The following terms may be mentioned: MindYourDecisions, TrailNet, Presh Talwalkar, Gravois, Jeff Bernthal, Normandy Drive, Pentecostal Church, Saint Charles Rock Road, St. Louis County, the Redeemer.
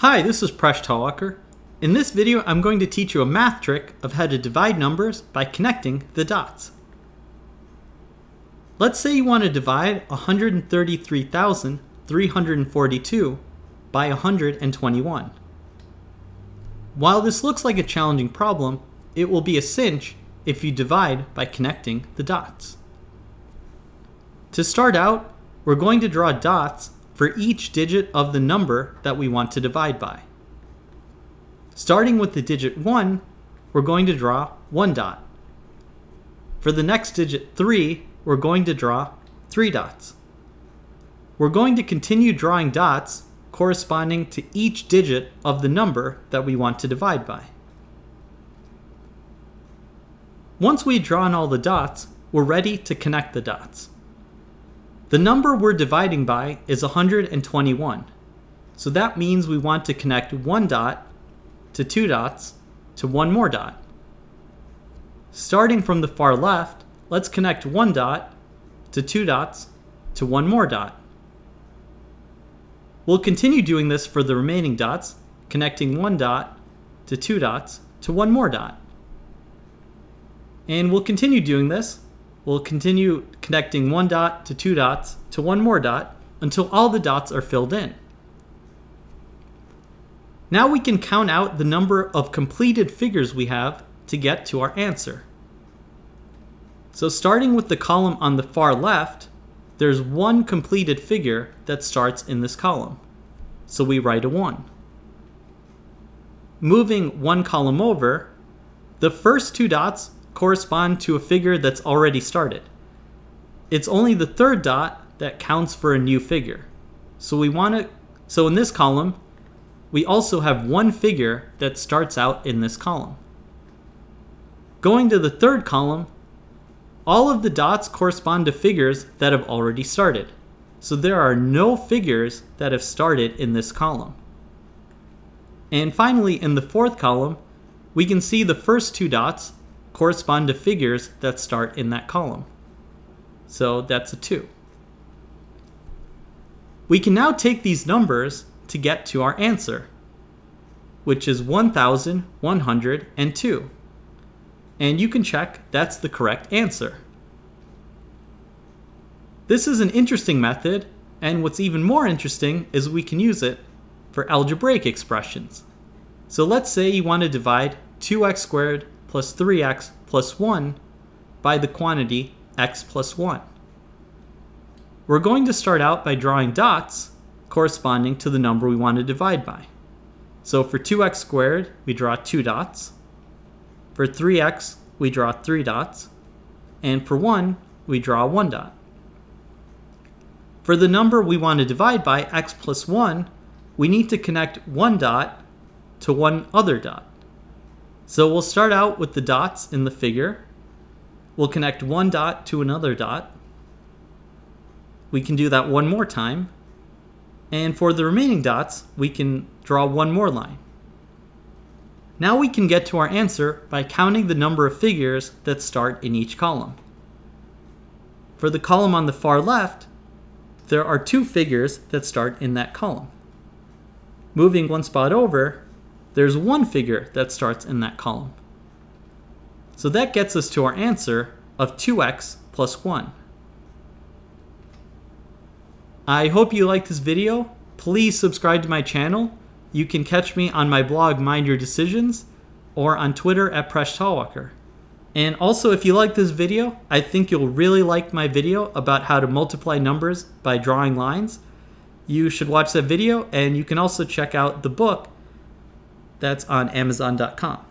Hi, this is Presh Talwalkar. In this video, I'm going to teach you a math trick of how to divide numbers by connecting the dots. Let's say you want to divide 133,342 by 121. While this looks like a challenging problem, it will be a cinch if you divide by connecting the dots. To start out, we're going to draw dots for each digit of the number that we want to divide by. Starting with the digit 1, we're going to draw one dot. For the next digit 3, we're going to draw three dots. We're going to continue drawing dots corresponding to each digit of the number that we want to divide by. Once we've drawn all the dots, we're ready to connect the dots. The number we're dividing by is 121, so that means we want to connect one dot to two dots to one more dot. Starting from the far left, let's connect one dot to two dots to one more dot. We'll continue doing this for the remaining dots, connecting one dot to two dots to one more dot. And we'll continue doing this. We'll continue connecting one dot to two dots to one more dot until all the dots are filled in. Now we can count out the number of completed figures we have to get to our answer. So starting with the column on the far left, there's one completed figure that starts in this column. So we write a 1. Moving one column over, the first two dots correspond to a figure that's already started. It's only the third dot that counts for a new figure. So in this column, we also have one figure that starts out in this column. Going to the third column, all of the dots correspond to figures that have already started. So there are no figures that have started in this column. And finally, in the fourth column, we can see the first two dots correspond to figures that start in that column. So that's a 2. We can now take these numbers to get to our answer, which is 1,102. And you can check that's the correct answer. This is an interesting method, and what's even more interesting is we can use it for algebraic expressions. So let's say you want to divide 2x squared plus 3x plus 1 by the quantity x plus 1. We're going to start out by drawing dots corresponding to the number we want to divide by. So for 2x squared, we draw two dots. For 3x, we draw three dots. And for 1, we draw one dot. For the number we want to divide by, x plus 1, we need to connect one dot to one other dot. So we'll start out with the dots in the figure. We'll connect one dot to another dot. We can do that one more time. And for the remaining dots, we can draw one more line. Now we can get to our answer by counting the number of figures that start in each column. For the column on the far left, there are two figures that start in that column. Moving one spot over, there's one figure that starts in that column. So that gets us to our answer of 2x plus 1. I hope you liked this video. Please subscribe to my channel. You can catch me on my blog, Mind Your Decisions, or on Twitter at Presh Talwalkar. And also, if you like this video, I think you'll really like my video about how to multiply numbers by drawing lines. You should watch that video, and you can also check out the book that's on Amazon.com.